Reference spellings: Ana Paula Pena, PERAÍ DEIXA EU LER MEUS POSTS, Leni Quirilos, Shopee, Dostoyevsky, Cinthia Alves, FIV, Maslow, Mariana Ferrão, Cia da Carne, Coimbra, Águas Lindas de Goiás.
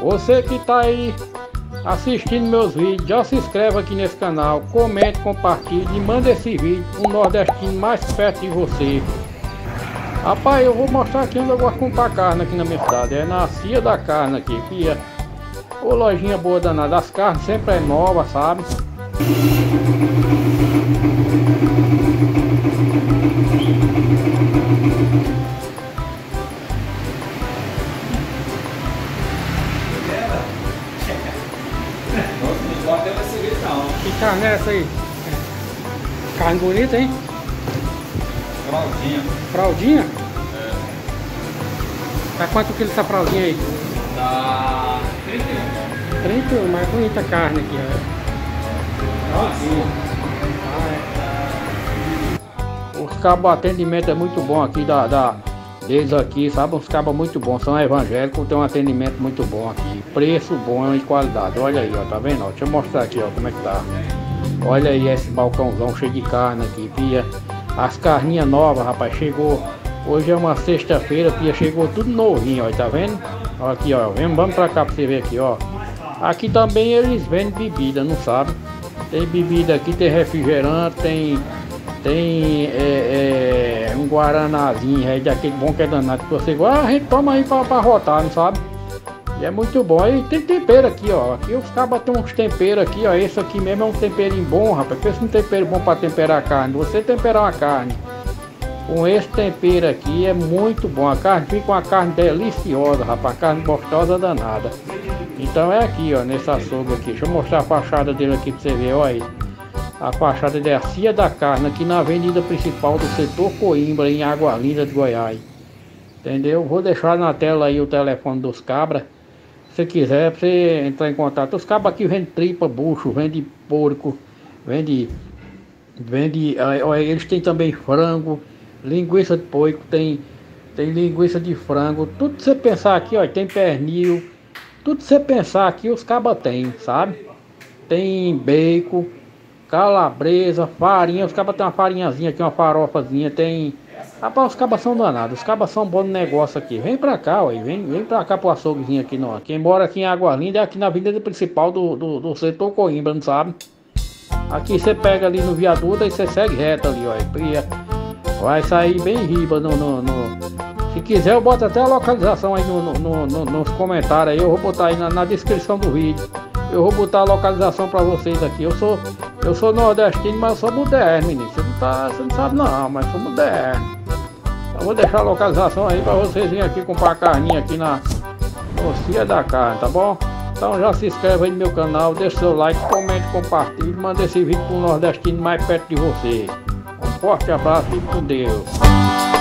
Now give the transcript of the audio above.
Você que está aí assistindo meus vídeos, já se inscreve aqui nesse canal, comente, compartilhe e manda esse vídeo para o nordestino mais perto de você. Rapaz, eu vou mostrar aqui onde eu gosto de comprar carne aqui na minha cidade. É na Cia da Carne aqui, que é uma lojinha boa danada. As carnes sempre é nova, sabe? Que carne é essa aí? Carne bonita, hein? Fraldinha. Fraldinha? É. Tá quanto quilo essa fraldinha aí? Tá 31. 31, mas bonita a carne aqui, ó. Fraldinha. Ah, é. Os cabos, atendimento é muito bom aqui deles aqui, sabe? Os cabos muito bons, são evangélicos, tem um atendimento muito bom aqui, preço bom e qualidade. Olha aí, ó, tá vendo? Ó, deixa eu mostrar aqui, ó, como é que tá. Olha aí esse balcãozão cheio de carne aqui, pia. As carninhas novas, rapaz, chegou. Hoje é uma sexta-feira, pia, chegou tudo novinho, ó, tá vendo? Ó, aqui, ó, vamos pra cá pra você ver aqui, ó. Aqui também eles vendem bebida, não sabe? Tem bebida aqui, tem refrigerante, tem um guaranazinho aí, daquele bom que é danado, que você gosta, a gente toma aí pra rotar, não sabe? E é muito bom. E tem tempero aqui, ó. Aqui os cabas tem uns temperos aqui, ó. Esse aqui mesmo é um temperinho bom, rapaz. Pensa um tempero bom pra temperar a carne. Você temperar uma carne com esse tempero aqui é muito bom. A carne fica uma carne deliciosa, rapaz. A carne gostosa danada. Então é aqui, ó, nesse açougue aqui. Deixa eu mostrar a fachada dele aqui pra você ver, ó aí. A fachada da Cia da Carne, aqui na avenida principal do setor Coimbra, em Águas Lindas de Goiás. Entendeu? Vou deixar na tela aí o telefone dos cabras. Se quiser, pra você entrar em contato. Os cabos aqui vendem tripa, bucho, vende porco, vende eles têm também frango, linguiça de porco, tem linguiça de frango. Tudo que você pensar aqui, ó, tem pernil. Tudo que você pensar aqui, os cabos tem, sabe? Tem bacon, calabresa, farinha. Os cabas tem uma farinhazinha aqui, uma farofazinha, tem... Rapaz, os cabas são danados, os cabas são bons no negócio aqui. Vem pra cá, ó, vem pra cá pro açouguezinho aqui, não. Quem mora aqui em Águas Lindas é aqui na avenida principal do setor Coimbra, não sabe? Aqui você pega ali no viaduto e você segue reto ali, ó. Vai sair bem riba Se quiser eu boto até a localização aí nos comentários aí. Eu vou botar aí na descrição do vídeo. Eu vou botar a localização pra vocês aqui. Eu sou nordestino, mas eu sou moderno, menino. Você não sabe não, mas eu sou moderno. Eu vou deixar a localização aí pra vocês virem aqui comprar a carninha aqui na Cia da Carne, tá bom? Então já se inscreve aí no meu canal, deixa seu like, comente, compartilhe, manda esse vídeo pro nordestino mais perto de você. Um forte abraço e fique com Deus.